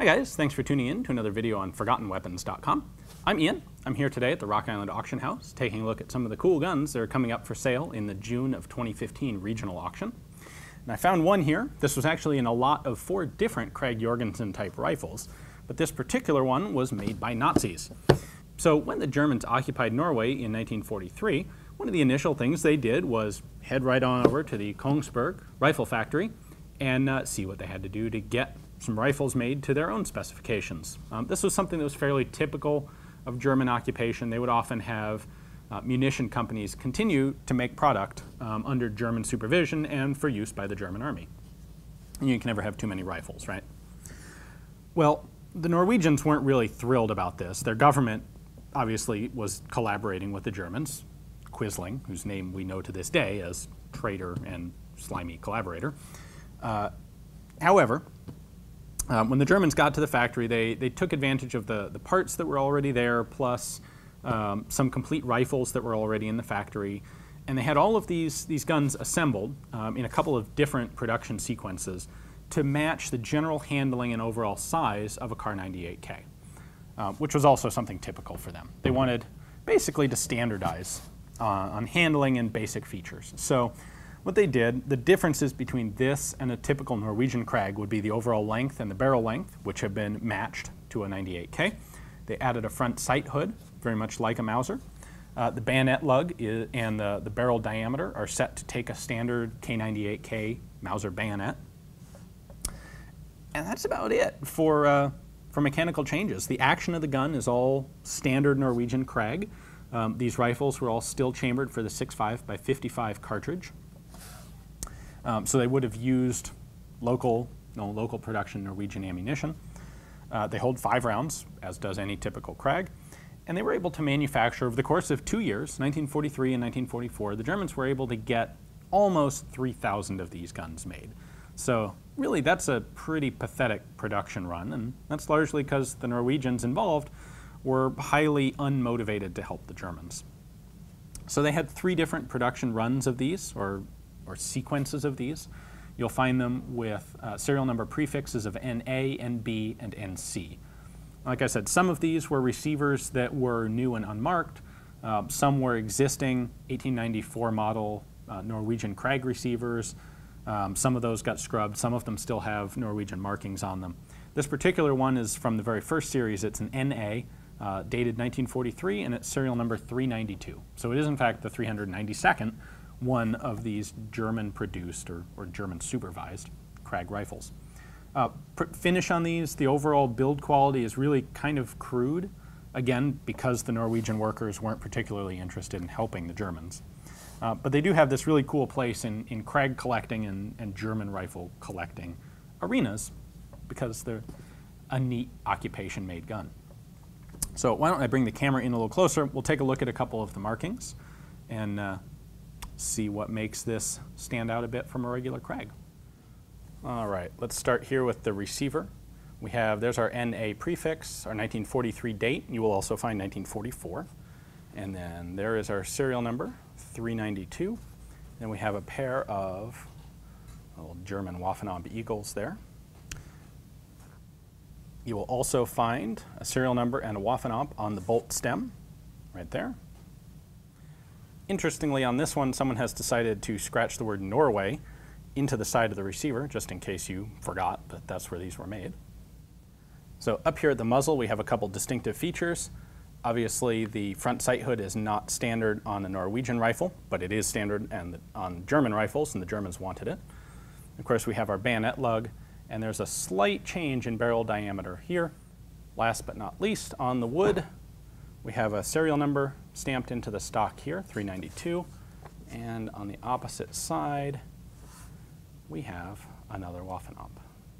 Hi guys, thanks for tuning in to another video on ForgottenWeapons.com. I'm Ian. I'm here today at the Rock Island Auction House taking a look at some of the cool guns that are coming up for sale in the June of 2015 regional auction. And I found one here. This was actually in a lot of four different Krag-Jorgensen type rifles, but this particular one was made by Nazis. So when the Germans occupied Norway in 1943, one of the initial things they did was head right on over to the Kongsberg rifle factory and see what they had to do to get some rifles made to their own specifications. This was something that was fairly typical of German occupation. They would often have munition companies continue to make product under German supervision and for use by the German army. And you can never have too many rifles, right? Well, the Norwegians weren't really thrilled about this. Their government obviously was collaborating with the Germans. Quisling, whose name we know to this day as traitor and slimy collaborator. However, when the Germans got to the factory, they took advantage of the parts that were already there, plus some complete rifles that were already in the factory. And they had all of these guns assembled in a couple of different production sequences to match the general handling and overall size of a Kar98k, which was also something typical for them. They wanted basically to standardize on handling and basic features. So what they did, the differences between this and a typical Norwegian Krag would be the overall length and the barrel length, which have been matched to a 98K. They added a front sight hood, very much like a Mauser. The bayonet lug and the barrel diameter are set to take a standard K98K Mauser bayonet. And that's about it for mechanical changes. The action of the gun is all standard Norwegian Krag. These rifles were all still chambered for the 6.5x55mm cartridge. So they would have used local production Norwegian ammunition. They hold 5 rounds, as does any typical Krag. And they were able to manufacture, over the course of 2 years, 1943 and 1944, the Germans were able to get almost 3,000 of these guns made. So really, that's a pretty pathetic production run. And that's largely because the Norwegians involved were highly unmotivated to help the Germans. So they had 3 different production runs of these, or sequences of these. You'll find them with serial number prefixes of NA, NB, and NC. Like I said, some of these were receivers that were new and unmarked. Some were existing 1894 model Norwegian Krag receivers. Some of those got scrubbed. Some of them still have Norwegian markings on them. This particular one is from the very first series. It's an NA, dated 1943, and it's serial number 392. So it is, in fact, the 392nd one of these German-produced or German-supervised Krag rifles. Finish on these, the overall build quality is really kind of crude, again, because the Norwegian workers weren't particularly interested in helping the Germans. But they do have this really cool place in Krag collecting and German rifle collecting arenas because they're a neat occupation-made gun. So why don't I bring the camera in a little closer. We'll take a look at a couple of the markings and see what makes this stand out a bit from a regular Krag. All right, let's start here with the receiver. We have, there's our NA prefix, our 1943 date. You will also find 1944. And then there is our serial number, 392. Then we have a pair of little German Waffen-Amt eagles there. You will also find a serial number and a Waffen-Amt on the bolt stem, right there. Interestingly, on this one, someone has decided to scratch the word Norway into the side of the receiver, just in case you forgot that that's where these were made. So up here at the muzzle, we have a couple distinctive features. Obviously, the front sight hood is not standard on a Norwegian rifle, but it is standard on German rifles, and the Germans wanted it. Of course, we have our bayonet lug, and there's a slight change in barrel diameter here. Last but not least, on the wood, we have a serial number stamped into the stock here, 392, and on the opposite side, we have another Waffen-Amt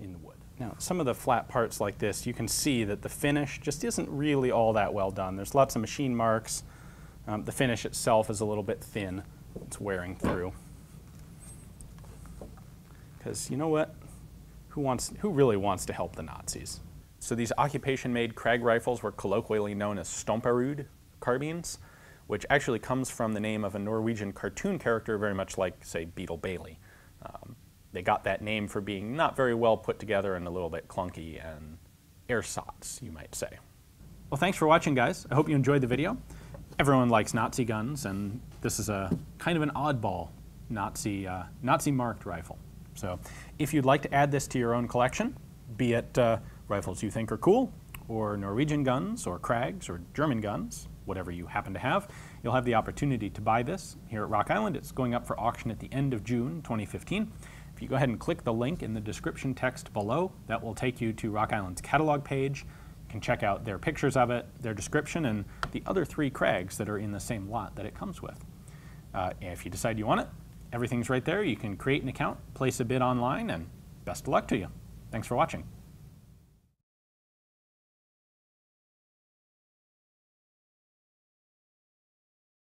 in the wood. Now, some of the flat parts like this, you can see that the finish just isn't really all that well done. There's lots of machine marks. The finish itself is a little bit thin. It's wearing through. Because you know what? Who really wants to help the Nazis? So these occupation-made Krag rifles were colloquially known as Stomperud carbines, which actually comes from the name of a Norwegian cartoon character very much like, say, Beetle Bailey. They got that name for being not very well put together and a little bit clunky and airsofts, you might say. Well, thanks for watching, guys. I hope you enjoyed the video. Everyone likes Nazi guns, and this is a kind of an oddball Nazi-marked rifle. So if you'd like to add this to your own collection, be it rifles you think are cool, or Norwegian guns, or Krags, or German guns, whatever you happen to have, you'll have the opportunity to buy this here at Rock Island. It's going up for auction at the end of June 2015. If you go ahead and click the link in the description text below, that will take you to Rock Island's catalog page. You can check out their pictures of it, their description, and the other three Krags that are in the same lot that it comes with. If you decide you want it, everything's right there. You can create an account, place a bid online, and best of luck to you. Thanks for watching.